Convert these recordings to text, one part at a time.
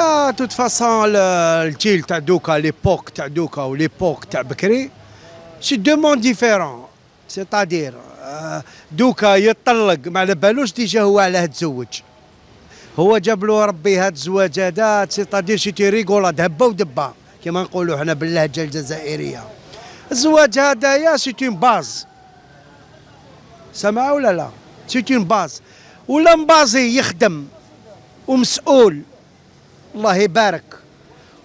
هي توت فاصون الجيل تاع دوكا ليبوك تاع دوكا وليبوك تاع بكري سي دو مون ديفيرون. سيتادير دوكا يطلق ما على بالوش ديجا هو علاه تزوج، هو جاب له ربي هاد الزواج هذا. سيتادير سي تي ريغولاد هبه ودبه كما نقولوا حنا باللهجه الجزائريه. الزواج هذايا سي اون باز، سامعه ولا لا؟ سي اون باز، ولا مبازي يخدم ومسؤول الله يبارك،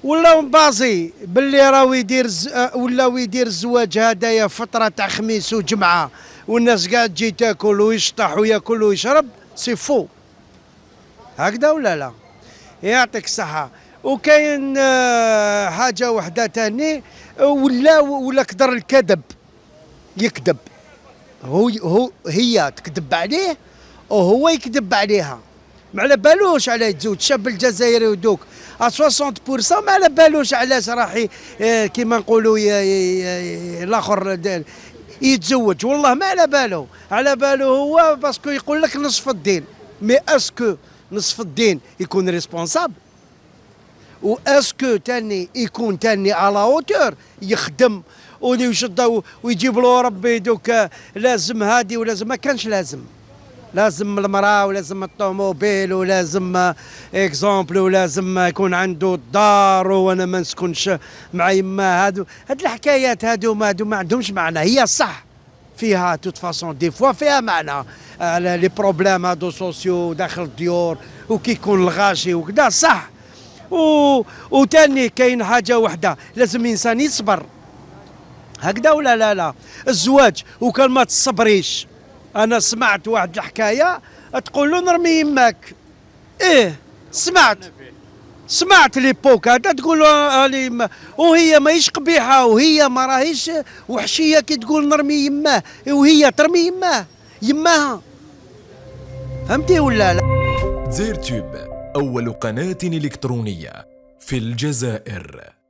ولا مبازي باللي راهو يدير ولا ويدير الزواج هذايا فتره تاع خميس وجمعه والناس كاع تجي تاكل ويشطح وياكل ويشرب، سي فو هكذا ولا لا؟ يعطيك الصحه. وكاين حاجه وحده ثاني، ولا كدر الكذب، يكذب هو هي تكذب عليه وهو يكذب عليها. ما على بالوش علاه يتزوج الشاب الجزائري ودوك 60% ما على بالوش علاش راح كيما نقولوا الاخر يتزوج، والله ما على باله. على باله هو باسكو يقول لك نصف الدين، مي اسكو نصف الدين يكون ريسبونسابل؟ واسكو تاني يكون تاني على اوتور يخدم ويشد ويجيب له ربي دوك لازم هادي ولازم؟ ما كانش لازم، لازم المراه ولازم الطوموبيل ولازم اكزومبل ولازم يكون عنده الدار وانا ما نسكنش مع يما. هاد الحكايات هادو ما عندهمش معنى. هي صح فيها توت فاصون دي فوا فيها معنى، لي بروبليم هادو سوسيو داخل الديور وكي يكون الغاشي وكذا صح. وتاني كاين حاجه وحده، لازم الانسان يصبر هكذا ولا لا؟ لا الزواج وكان ما تصبريش. انا سمعت واحد الحكايه تقول له نرمي يماك. ايه سمعت ليبوك هذا تقول له، وهي ماهيش قبيحه وهي ما راهيش وحشيه كي تقول نرمي يماه وهي ترمي يماها. فهمتي ولا لا؟ زير تيوب اول قناه الكترونيه في الجزائر.